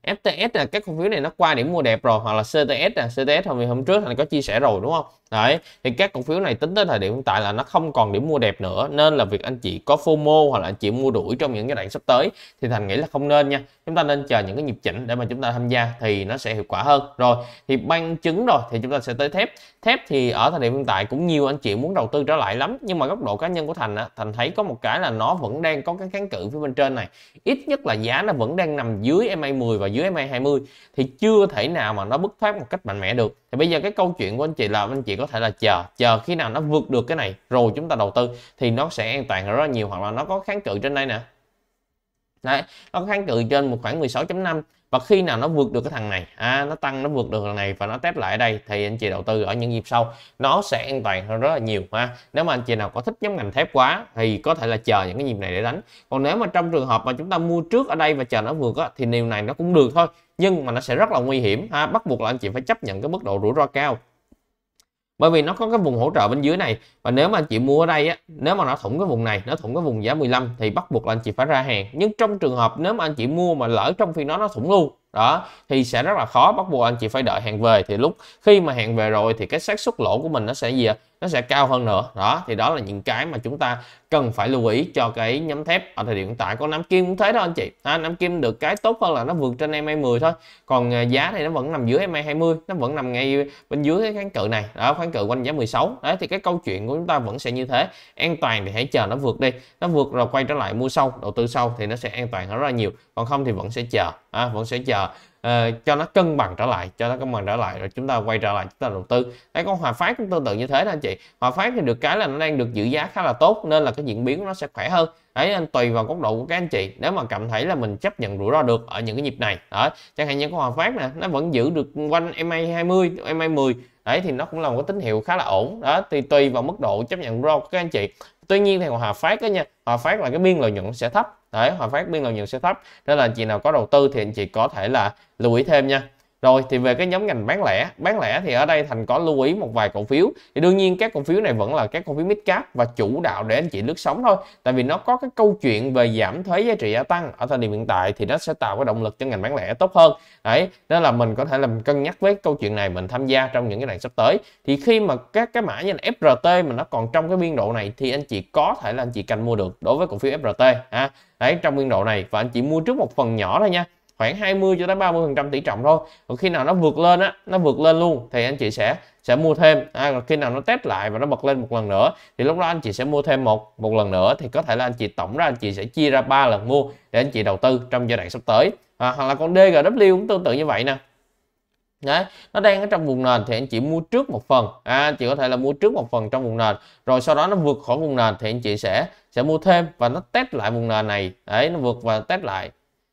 ép tê ét là các cổ phiếu này nó qua điểm mua đẹp rồi, hoặc là xê tê ét là xê tê ét hôm hôm trước Thành có chia sẻ rồi, đúng không? Đấy, thì các cổ phiếu này tính tới thời điểm hiện tại là nó không còn điểm mua đẹp nữa, nên là việc anh chị có phô mô hoặc là anh chị mua đuổi trong những cái đoạn sắp tới thì Thành nghĩ là không nên nha. Chúng ta nên chờ những cái nhịp chỉnh để mà chúng ta tham gia thì nó sẽ hiệu quả hơn. Rồi, thì ban chứng rồi thì chúng ta sẽ tới thép. Thép thì ở thời điểm hiện tại cũng nhiều anh chị muốn đầu tư trở lại lắm, nhưng mà góc độ cá nhân của Thành á, Thành thấy có một cái là nó vẫn đang có cái kháng cự phía bên trên này. Ít nhất là giá nó vẫn đang nằm dưới em a mười và dưới em a hai mươi thì chưa thể nào mà nó bứt thoát một cách mạnh mẽ được. Thì bây giờ cái câu chuyện của anh chị là anh chị có thể là chờ, chờ khi nào nó vượt được cái này rồi chúng ta đầu tư thì nó sẽ an toàn rất là nhiều, hoặc là nó có kháng cự trên đây nè. Đấy, nó có kháng cự trên một khoảng mười sáu chấm năm và khi nào nó vượt được cái thằng này, à, nó tăng nó vượt được thằng này và nó test lại ở đây thì anh chị đầu tư ở những nhịp sau nó sẽ an toàn hơn rất là nhiều ha. Nếu mà anh chị nào có thích nhóm ngành thép quá thì có thể là chờ những cái nhịp này để đánh. Còn nếu mà trong trường hợp mà chúng ta mua trước ở đây và chờ nó vượt á, thì điều này nó cũng được thôi, nhưng mà nó sẽ rất là nguy hiểm ha. Bắt buộc là anh chị phải chấp nhận cái mức độ rủi ro cao. bởi vì nó có cái vùng hỗ trợ bên dưới này, và nếu mà anh chị mua ở đây á, nếu mà nó thủng cái vùng này, nó thủng cái vùng giá mười lăm thì bắt buộc là anh chị phải ra hàng. Nhưng trong trường hợp nếu mà anh chị mua mà lỡ trong phiên đó nó thủng luôn đó thì sẽ rất là khó, bắt buộc anh chị phải đợi hàng về, thì lúc khi mà hàng về rồi thì cái xác suất lỗ của mình nó sẽ gì ạ, nó sẽ cao hơn nữa đó. Thì đó là những cái mà chúng ta cần phải lưu ý cho cái nhóm thép ở thời điểm hiện tại. Con Nam Kim cũng thế đó anh chị ha, Nam Kim được cái tốt hơn là nó vượt trên em a mười thôi, còn giá thì nó vẫn nằm dưới em a hai mươi, nó vẫn nằm ngay bên dưới cái kháng cự này đó, kháng cự quanh giá mười sáu đấy. Thì cái câu chuyện của chúng ta vẫn sẽ như thế, an toàn thì hãy chờ nó vượt đi, nó vượt rồi quay trở lại mua sau, đầu tư sau thì nó sẽ an toàn hơn rất là nhiều, còn không thì vẫn sẽ chờ à, vẫn sẽ chờ Uh, cho nó cân bằng trở lại, cho nó cân bằng trở lại rồi chúng ta quay trở lại, chúng ta đầu tư. Đấy, con Hòa Phát cũng tương tự như thế đó anh chị. Hòa Phát thì được cái là nó đang được giữ giá khá là tốt nên là cái diễn biến của nó sẽ khỏe hơn. Đấy, anh tùy vào góc độ của các anh chị, nếu mà cảm thấy là mình chấp nhận rủi ro được ở những cái nhịp này đó, chẳng hạn như con Hòa Phát nè, nó vẫn giữ được quanh em a hai mươi, em a mười đấy thì nó cũng là một cái tín hiệu khá là ổn đó. Thì tùy vào mức độ chấp nhận rủi ro của các anh chị. Tuy nhiên thì Hòa Phát đó nha, Hòa Phát là cái biên lợi nhuận sẽ thấp đấy, Hòa Phát biên lợi nhuận sẽ thấp nên là anh chị nào có đầu tư thì anh chị có thể là lưu ý thêm nha. Rồi thì về cái nhóm ngành bán lẻ, bán lẻ thì ở đây Thành có lưu ý một vài cổ phiếu. Thì đương nhiên các cổ phiếu này vẫn là các cổ phiếu mid cap và chủ đạo để anh chị lướt sóng thôi. Tại vì nó có cái câu chuyện về giảm thuế giá trị gia tăng ở thời điểm hiện tại thì nó sẽ tạo cái động lực cho ngành bán lẻ tốt hơn. Đấy, nên là mình có thể làm cân nhắc với câu chuyện này, mình tham gia trong những cái này sắp tới. Thì khi mà các cái mã như là ép rờ tê mà nó còn trong cái biên độ này thì anh chị có thể là anh chị canh mua được đối với cổ phiếu ép rờ tê ha. Đấy, trong biên độ này và anh chị mua trước một phần nhỏ thôi nha, khoảng hai mươi cho tới ba mươi phần trăm tỷ trọng thôi. Còn khi nào nó vượt lên á, nó vượt lên luôn thì anh chị sẽ sẽ mua thêm. À, còn khi nào nó test lại và nó bật lên một lần nữa thì lúc đó anh chị sẽ mua thêm một một lần nữa. Thì có thể là anh chị tổng ra anh chị sẽ chia ra ba lần mua để anh chị đầu tư trong giai đoạn sắp tới. À, hoặc là con đê giê vê kép cũng tương tự như vậy nè. Đấy, nó đang ở trong vùng nền thì anh chị mua trước một phần, à, anh chị có thể là mua trước một phần trong vùng nền, rồi sau đó nó vượt khỏi vùng nền thì anh chị sẽ sẽ mua thêm và nó test lại vùng nền này. Đấy, nó vượt và test lại.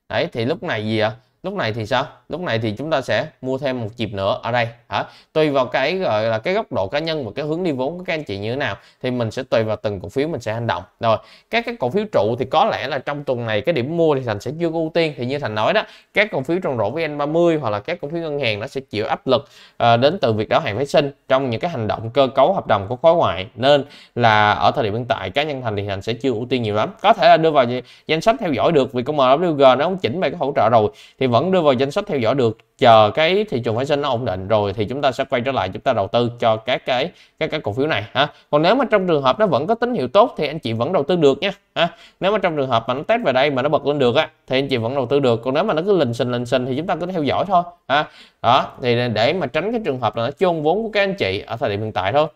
Đấy thì lúc này gì ạ? Lúc này thì sao? Lúc này thì chúng ta sẽ mua thêm một chip nữa ở đây hả? Tùy vào cái gọi là cái góc độ cá nhân và cái hướng đi vốn của các anh chị như thế nào thì mình sẽ tùy vào từng cổ phiếu mình sẽ hành động. Rồi, các cái cổ phiếu trụ thì có lẽ là trong tuần này cái điểm mua thì Thành sẽ chưa có ưu tiên. Thì như Thành nói đó, các cổ phiếu trong rổ vê en ba mươi hoặc là các cổ phiếu ngân hàng nó sẽ chịu áp lực à, đến từ việc đáo hạn phái sinh trong những cái hành động cơ cấu hợp đồng của khối ngoại, nên là ở thời điểm hiện tại cá nhân Thành thì Thành sẽ chưa ưu tiên nhiều lắm. Có thể là đưa vào danh sách theo dõi được vì con em vê kép nó cũng chỉnh về cái hỗ trợ rồi thì vẫn đưa vào danh sách theo dõi được, chờ cái thị trường phái sinh nó ổn định rồi thì chúng ta sẽ quay trở lại, chúng ta đầu tư cho các cái các cái cổ phiếu này ha. Còn nếu mà trong trường hợp nó vẫn có tín hiệu tốt thì anh chị vẫn đầu tư được nha ha. Nếu mà trong trường hợp mà nó test về đây mà nó bật lên được á thì anh chị vẫn đầu tư được, còn nếu mà nó cứ lình xình lình xình thì chúng ta cứ theo dõi thôi ha. Đó thì để mà tránh cái trường hợp là nó chôn vốn của các anh chị ở thời điểm hiện tại thôi.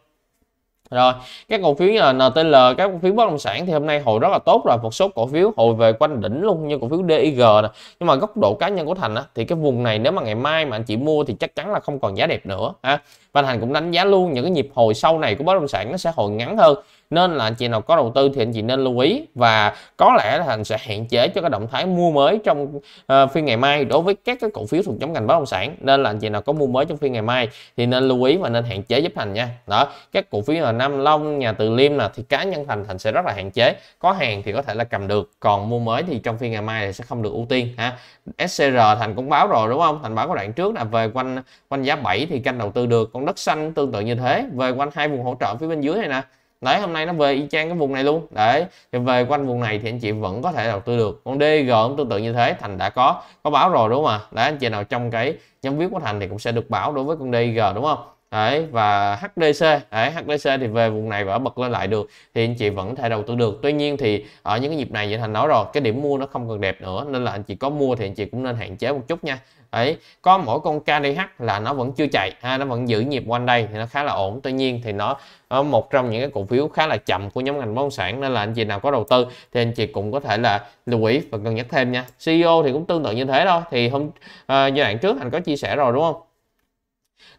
Rồi, các cổ phiếu như là en tê lờ, các cổ phiếu bất động sản thì hôm nay hồi rất là tốt rồi, một số cổ phiếu hồi về quanh đỉnh luôn như cổ phiếu đê i giê nè. Nhưng mà góc độ cá nhân của Thành á, thì cái vùng này nếu mà ngày mai mà anh chị mua thì chắc chắn là không còn giá đẹp nữa ha. Và Thành cũng đánh giá luôn những cái nhịp hồi sau này của bất động sản nó sẽ hồi ngắn hơn, nên là anh chị nào có đầu tư thì anh chị nên lưu ý và có lẽ là Thành sẽ hạn chế cho cái động thái mua mới trong uh, phiên ngày mai đối với các cái cổ phiếu thuộc nhóm ngành bất động sản, nên là anh chị nào có mua mới trong phiên ngày mai thì nên lưu ý và nên hạn chế giúp Thành nha. Đó, các cổ phiếu là Nam Long, Nhà Từ Liêm là thì cá nhân Thành Thành sẽ rất là hạn chế, có hàng thì có thể là cầm được, còn mua mới thì trong phiên ngày mai thì sẽ không được ưu tiên ha. ét xê rờ Thành cũng báo rồi đúng không? Thành báo có đoạn trước là về quanh quanh giá bảy thì canh đầu tư được. Còn Đất Xanh tương tự như thế, về quanh hai vùng hỗ trợ phía bên dưới này nè. Đấy, hôm nay nó về y chang cái vùng này luôn. Đấy, thì về quanh vùng này thì anh chị vẫn có thể đầu tư được. Còn đê giê cũng tương tự như thế, Thành đã có có báo rồi đúng không ạ? Đấy, anh chị nào trong cái nhóm viết của Thành thì cũng sẽ được báo đối với con đê giê đúng không? Đấy, và hát đê xê, đấy, hát đê xê thì về vùng này và bật lên lại được thì anh chị vẫn thể đầu tư được. Tuy nhiên thì ở những cái nhịp này như Thành nói rồi, cái điểm mua nó không còn đẹp nữa nên là anh chị có mua thì anh chị cũng nên hạn chế một chút nha. Đấy, có mỗi con ca đê hát là nó vẫn chưa chạy ha, nó vẫn giữ nhịp quanh đây thì nó khá là ổn. Tuy nhiên thì nó một trong những cái cổ phiếu khá là chậm của nhóm ngành bất động sản nên là anh chị nào có đầu tư thì anh chị cũng có thể là lưu ý và cân nhắc thêm nha. xê e ô thì cũng tương tự như thế thôi, thì hôm à, giai đoạn trước Thành có chia sẻ rồi đúng không?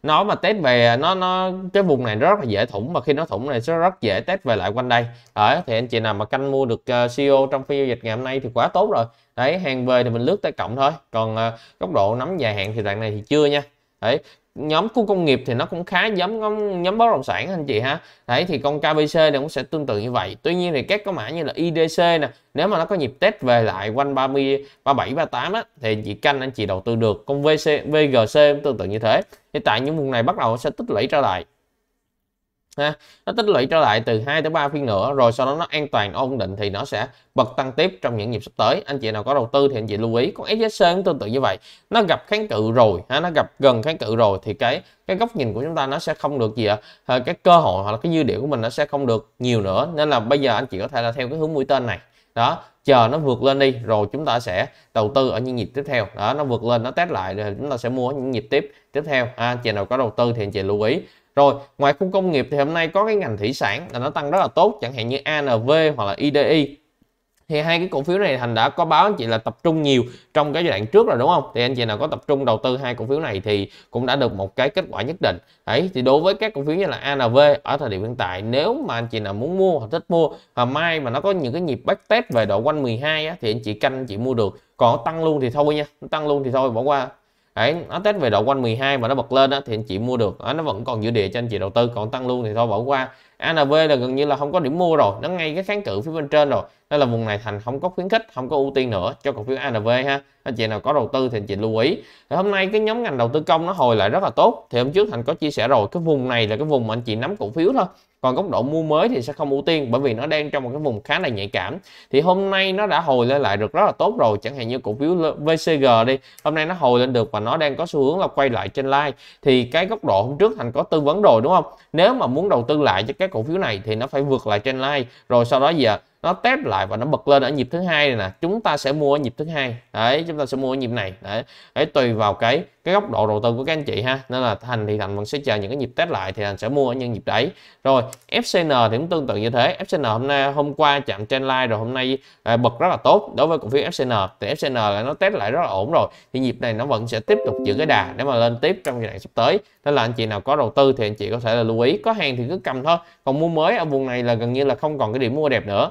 Nó mà test về nó nó cái vùng này rất là dễ thủng, mà khi nó thủng này sẽ rất dễ test về lại quanh đây. Đấy, thì anh chị nào mà canh mua được uh, xê e ô trong phiên giao dịch ngày hôm nay thì quá tốt rồi. Đấy, hàng về thì mình lướt tới cộng thôi, còn uh, góc độ nắm dài hạn thì đoạn này thì chưa nha. Đấy, nhóm khu công nghiệp thì nó cũng khá giống nhóm, nhóm bất động sản anh chị ha. Đấy, thì con ca bê xê này cũng sẽ tương tự như vậy. Tuy nhiên thì các cái mã như là i đê xê nè, nếu mà nó có nhịp test về lại quanh ba mươi, ba mươi bảy, ba mươi tám á thì anh chị canh, anh chị đầu tư được. Con vê xê, vê giê xê cũng tương tự như thế. Hiện tại những vùng này bắt đầu sẽ tích lũy trở lại. ha. Nó tích lũy trở lại từ hai tới ba phiên nữa rồi sau đó nó an toàn ổn định thì nó sẽ bật tăng tiếp trong những nhịp sắp tới. Anh chị nào có đầu tư thì anh chị lưu ý. Con ét hát xê cũng tương tự như vậy, nó gặp kháng cự rồi ha, nó gặp gần kháng cự rồi thì cái cái góc nhìn của chúng ta nó sẽ không được gì ạ, cái cơ hội hoặc là cái dư địa của mình nó sẽ không được nhiều nữa, nên là bây giờ anh chị có thể là theo cái hướng mũi tên này đó, chờ nó vượt lên đi rồi chúng ta sẽ đầu tư ở những nhịp tiếp theo đó, nó vượt lên nó test lại rồi chúng ta sẽ mua những nhịp tiếp tiếp theo. À, anh chị nào có đầu tư thì anh chị lưu ý. Rồi ngoài khu công nghiệp thì hôm nay có cái ngành thủy sản là nó tăng rất là tốt, chẳng hạn như a en vê hoặc là i đê i, thì hai cái cổ phiếu này Thành đã có báo anh chị là tập trung nhiều trong cái giai đoạn trước rồi đúng không, thì anh chị nào có tập trung đầu tư hai cổ phiếu này thì cũng đã được một cái kết quả nhất định ấy. Thì đối với các cổ phiếu như là a en vê ở thời điểm hiện tại, nếu mà anh chị nào muốn mua hoặc thích mua và mai mà nó có những cái nhịp back test về độ quanh mười hai á, thì anh chị canh anh chị mua được, còn tăng luôn thì thôi nha, tăng luôn thì thôi bỏ qua. Đấy, nó test về độ quanh mười hai mà nó bật lên đó, thì anh chị mua được, nó vẫn còn dư địa cho anh chị đầu tư, còn tăng luôn thì thôi bỏ qua. a en vê là gần như là không có điểm mua rồi, nó ngay cái kháng cự phía bên trên rồi, nên là vùng này Thành không có khuyến khích, không có ưu tiên nữa cho cổ phiếu a en vê ha. Anh chị nào có đầu tư thì anh chị lưu ý. Thì hôm nay cái nhóm ngành đầu tư công nó hồi lại rất là tốt, thì hôm trước Thành có chia sẻ rồi, cái vùng này là cái vùng mà anh chị nắm cổ phiếu thôi, còn góc độ mua mới thì sẽ không ưu tiên bởi vì nó đang trong một cái vùng khá là nhạy cảm. Thì hôm nay nó đã hồi lên lại được rất là tốt rồi, chẳng hạn như cổ phiếu vê xê giê đi, hôm nay nó hồi lên được và nó đang có xu hướng là quay lại trên line. Thì cái góc độ hôm trước Thành có tư vấn rồi đúng không, nếu mà muốn đầu tư lại cho các cổ phiếu này thì nó phải vượt lại trên line rồi sau đó gì ạ, nó test lại và nó bật lên ở nhịp thứ hai này nè, chúng ta sẽ mua ở nhịp thứ hai đấy, chúng ta sẽ mua ở nhịp này đấy, để tùy vào cái cái góc độ đầu tư của các anh chị ha, nên là Thành thì Thành vẫn sẽ chờ những cái nhịp test lại thì Thành sẽ mua ở những nhịp đấy. Rồi ép xê en thì cũng tương tự như thế, ép xê en hôm nay hôm qua chạm trên line rồi hôm nay à, bật rất là tốt. Đối với cổ phiếu ép xê en thì ép xê en là nó test lại rất là ổn rồi, thì nhịp này nó vẫn sẽ tiếp tục giữ cái đà để mà lên tiếp trong giai đoạn sắp tới, nên là anh chị nào có đầu tư thì anh chị có thể là lưu ý, có hàng thì cứ cầm thôi, còn mua mới ở vùng này là gần như là không còn cái điểm mua đẹp nữa.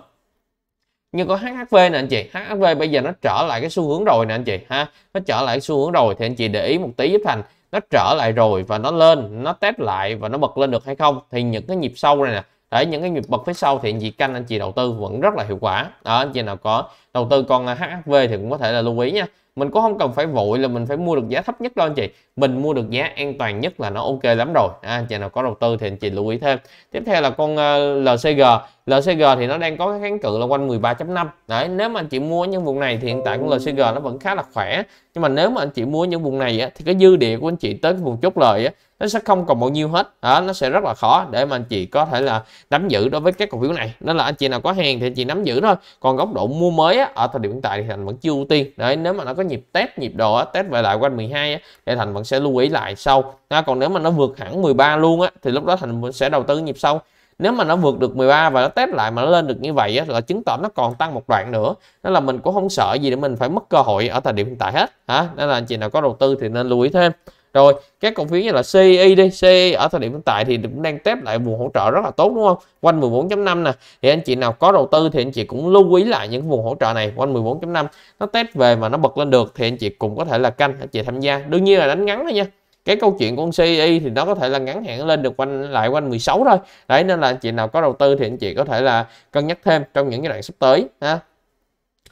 Nhưng có hát hát vê nè anh chị, hát hát vê bây giờ nó trở lại cái xu hướng rồi nè anh chị ha, nó trở lại xu hướng rồi thì anh chị để ý một tí giúp Thành, nó trở lại rồi và nó lên, nó test lại và nó bật lên được hay không, thì những cái nhịp sau này nè, để những cái nhịp bật phía sau thì anh chị canh anh chị đầu tư vẫn rất là hiệu quả. Đó, anh chị nào có đầu tư con hát hát vê thì cũng có thể là lưu ý nha. Mình cũng không cần phải vội là mình phải mua được giá thấp nhất đâu anh chị, mình mua được giá an toàn nhất là nó ok lắm rồi. À, anh chị nào có đầu tư thì anh chị lưu ý thêm. Tiếp theo là con lờ xê giê, lờ xê giê thì nó đang có cái kháng cự là quanh mười ba chấm năm đấy, nếu mà anh chị mua những vùng này thì hiện tại con lờ xê giê nó vẫn khá là khỏe, nhưng mà nếu mà anh chị mua những vùng này á, thì cái dư địa của anh chị tới cái vùng chốt lời á, nó sẽ không còn bao nhiêu hết đó, nó sẽ rất là khó để mà anh chị có thể là nắm giữ đối với các cổ phiếu này, nên là anh chị nào có hàng thì anh chị nắm giữ thôi, còn góc độ mua mới á, ở thời điểm hiện tại thì Thành vẫn chưa ưu tiên đấy, nếu mà nó có nhịp test nhịp đồ á, test về lại quanh mười hai á, thì Thành vẫn sẽ lưu ý lại sau. À, còn nếu mà nó vượt hẳn mười ba luôn á, thì lúc đó Thành sẽ đầu tư nhịp sau. Nếu mà nó vượt được mười ba và nó test lại mà nó lên được như vậy á, là chứng tỏ nó còn tăng một đoạn nữa, nên là mình cũng không sợ gì để mình phải mất cơ hội ở thời điểm hiện tại hết hả, nên là anh chị nào có đầu tư thì nên lưu ý thêm. Rồi các cổ phiếu như là xê i đi, xê i ở thời điểm hiện tại thì cũng đang test lại vùng hỗ trợ rất là tốt đúng không, quanh mười bốn chấm năm nè, thì anh chị nào có đầu tư thì anh chị cũng lưu ý lại những vùng hỗ trợ này quanh mười bốn chấm năm, nó test về mà nó bật lên được thì anh chị cũng có thể là canh, anh chị tham gia, đương nhiên là đánh ngắn thôi nha. Cái câu chuyện của con xê i thì nó có thể là ngắn hạn lên được quanh lại quanh mười sáu thôi. Đấy, nên là anh chị nào có đầu tư thì anh chị có thể là cân nhắc thêm trong những cái đoạn sắp tới ha.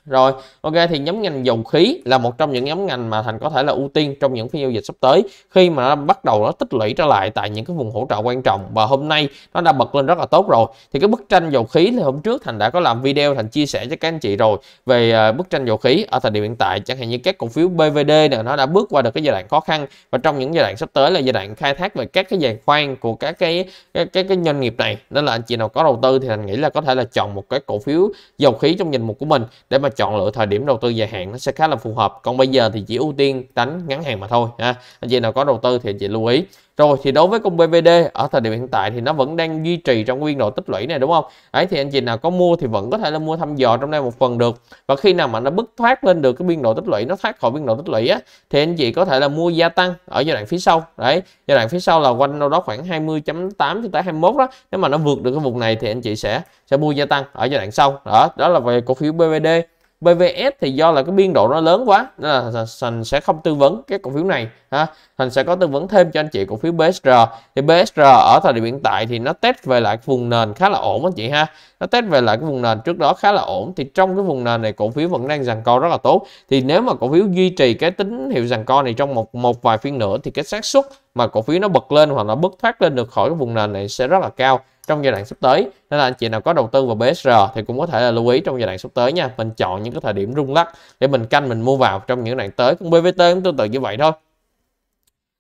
Rồi, ok, thì nhóm ngành dầu khí là một trong những nhóm ngành mà Thành có thể là ưu tiên trong những phiên giao dịch sắp tới, khi mà nó bắt đầu nó tích lũy trở lại tại những cái vùng hỗ trợ quan trọng và hôm nay nó đã bật lên rất là tốt rồi. Thì cái bức tranh dầu khí thì hôm trước Thành đã có làm video Thành chia sẻ cho các anh chị rồi về bức tranh dầu khí ở thời điểm hiện tại, chẳng hạn như các cổ phiếu bê vê đê này nó đã bước qua được cái giai đoạn khó khăn, và trong những giai đoạn sắp tới là giai đoạn khai thác về các cái giàn khoan của các cái cái cái, cái doanh nghiệp này, nên là anh chị nào có đầu tư thì Thành nghĩ là có thể là chọn một cái cổ phiếu dầu khí trong danh mục của mình để mà chọn lựa thời điểm đầu tư dài hạn, nó sẽ khá là phù hợp. Còn bây giờ thì chỉ ưu tiên đánh ngắn hạn mà thôi ha. Anh chị nào có đầu tư thì anh chị lưu ý. Rồi thì đối với con bê vê đê ở thời điểm hiện tại thì nó vẫn đang duy trì trong nguyên độ tích lũy này đúng không? Đấy, thì anh chị nào có mua thì vẫn có thể là mua thăm dò trong đây một phần được, và khi nào mà nó bứt thoát lên được cái biên độ tích lũy, nó thoát khỏi biên độ tích lũy á, thì anh chị có thể là mua gia tăng ở giai đoạn phía sau. Đấy, giai đoạn phía sau là quanh đâu đó khoảng hai mươi chấm tám tới hai mươi mốt đó, nếu mà nó vượt được cái vùng này thì anh chị sẽ sẽ mua gia tăng ở giai đoạn sau. Đó, đó là về cổ phiếu bê vê đê. bê vê ét thì do là cái biên độ nó lớn quá nên là Thành sẽ không tư vấn cái cổ phiếu này ha. Thành sẽ có tư vấn thêm cho anh chị cổ phiếu bê ét rờ. Thì bê ét rờ ở thời điểm hiện tại thì nó test về lại vùng nền khá là ổn anh chị ha. Nó test về lại cái vùng nền trước đó khá là ổn. Thì trong cái vùng nền này cổ phiếu vẫn đang giằng co rất là tốt. Thì nếu mà cổ phiếu duy trì cái tín hiệu giằng co này trong một một vài phiên nữa thì cái xác suất mà cổ phiếu nó bật lên hoặc là bứt thoát lên được khỏi cái vùng nền này sẽ rất là cao trong giai đoạn sắp tới. Nên là anh chị nào có đầu tư vào bê ét rờ thì cũng có thể là lưu ý trong giai đoạn sắp tới nha. Mình chọn những cái thời điểm rung lắc để mình canh mình mua vào trong những ngày tới. Cũng bê vê tê cũng tương tự như vậy thôi.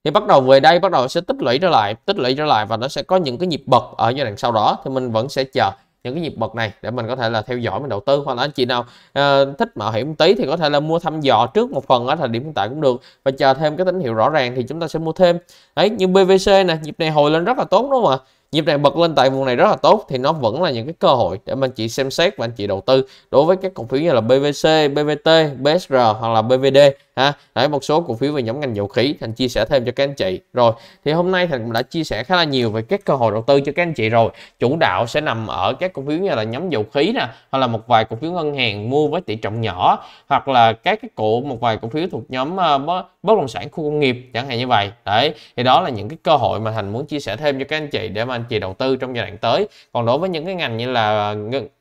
Thì bắt đầu về đây bắt đầu sẽ tích lũy trở lại, tích lũy trở lại và nó sẽ có những cái nhịp bật ở giai đoạn sau đó. Thì mình vẫn sẽ chờ những cái nhịp bật này để mình có thể là theo dõi mình đầu tư, hoặc là anh chị nào uh, thích mạo hiểm tí thì có thể là mua thăm dò trước một phần ở thời điểm hiện tại cũng được, và chờ thêm cái tín hiệu rõ ràng thì chúng ta sẽ mua thêm. Đấy, như bê vê xê nè, nhịp này hồi lên rất là tốt đúng không ạ? Nhịp này bật lên tại vùng này rất là tốt thì nó vẫn là những cái cơ hội để mà anh chị xem xét và anh chị đầu tư đối với các cổ phiếu như là bê vê xê, bê vê tê, bê ét rờ hoặc là bê vê đê ha. Đấy, một số cổ phiếu về nhóm ngành dầu khí Thành chia sẻ thêm cho các anh chị rồi. Thì hôm nay Thành cũng đã chia sẻ khá là nhiều về các cơ hội đầu tư cho các anh chị rồi. Chủ đạo sẽ nằm ở các cổ phiếu như là nhóm dầu khí nè, hoặc là một vài cổ phiếu ngân hàng mua với tỷ trọng nhỏ, hoặc là các cái cổ một vài cổ phiếu thuộc nhóm bất động sản khu công nghiệp chẳng hạn như vậy. Đấy, thì đó là những cái cơ hội mà Thành muốn chia sẻ thêm cho các anh chị để mà anh chị đầu tư trong giai đoạn tới. Còn đối với những cái ngành như là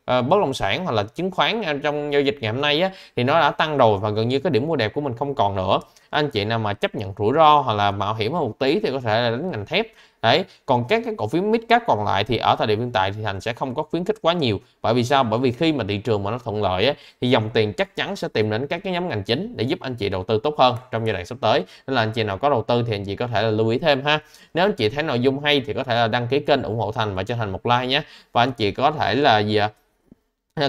bất động sản hoặc là chứng khoán trong giao dịch ngày hôm nay á, thì nó đã tăng rồi và gần như cái điểm mua đẹp của mình không còn nữa. Anh chị nào mà chấp nhận rủi ro hoặc là mạo hiểm hơn một tí thì có thể là đến ngành thép. Đấy, còn các cái cổ phiếu mid cap còn lại thì ở thời điểm hiện tại thì Thành sẽ không có khuyến khích quá nhiều. Bởi vì sao? Bởi vì khi mà thị trường mà nó thuận lợi á, thì dòng tiền chắc chắn sẽ tìm đến các cái nhóm ngành chính để giúp anh chị đầu tư tốt hơn trong giai đoạn sắp tới. Nên là anh chị nào có đầu tư thì anh chị có thể là lưu ý thêm ha. Nếu anh chị thấy nội dung hay thì có thể là đăng ký kênh ủng hộ Thành và cho Thành một like nhé. Và anh chị có thể là gì ạ?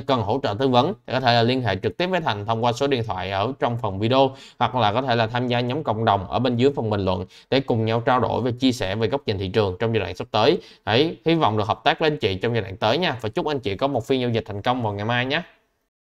Cần hỗ trợ tư vấn thì có thể là liên hệ trực tiếp với Thành thông qua số điện thoại ở trong phần video, hoặc là có thể là tham gia nhóm cộng đồng ở bên dưới phần bình luận để cùng nhau trao đổi và chia sẻ về góc nhìn thị trường trong giai đoạn sắp tới. Hãy hy vọng được hợp tác với anh chị trong giai đoạn tới nha, và chúc anh chị có một phiên giao dịch thành công vào ngày mai nhé.